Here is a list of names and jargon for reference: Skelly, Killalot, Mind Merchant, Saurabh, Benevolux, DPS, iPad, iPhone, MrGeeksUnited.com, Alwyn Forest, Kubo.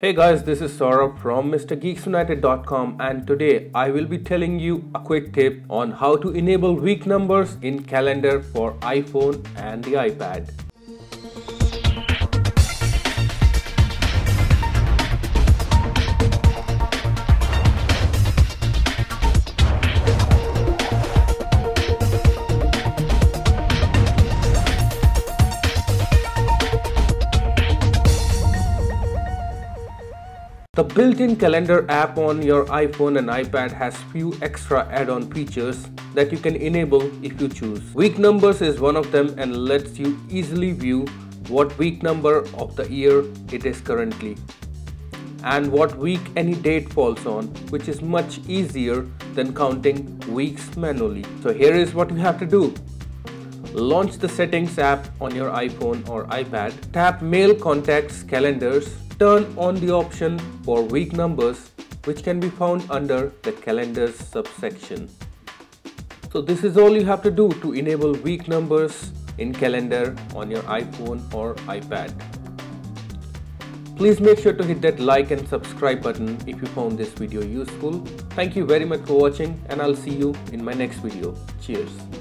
Hey guys, this is Saurabh from MrGeeksUnited.com, and today I will be telling you a quick tip on how to enable week numbers in calendar for iPhone and the iPad. The built-in calendar app on your iPhone and iPad has few extra add-on features that you can enable if you choose. Week numbers is one of them and lets you easily view what week number of the year it is currently and what week any date falls on, which is much easier than counting weeks manually. So here is what you have to do. Launch the settings app on your iPhone or iPad. Tap Mail, Contacts, Calendars. Turn on the option for week numbers, which can be found under the calendars subsection. So this is all you have to do to enable week numbers in calendar on your iPhone or iPad. Please make sure to hit that like and subscribe button if you found this video useful. Thank you very much for watching, and I'll see you in my next video. Cheers.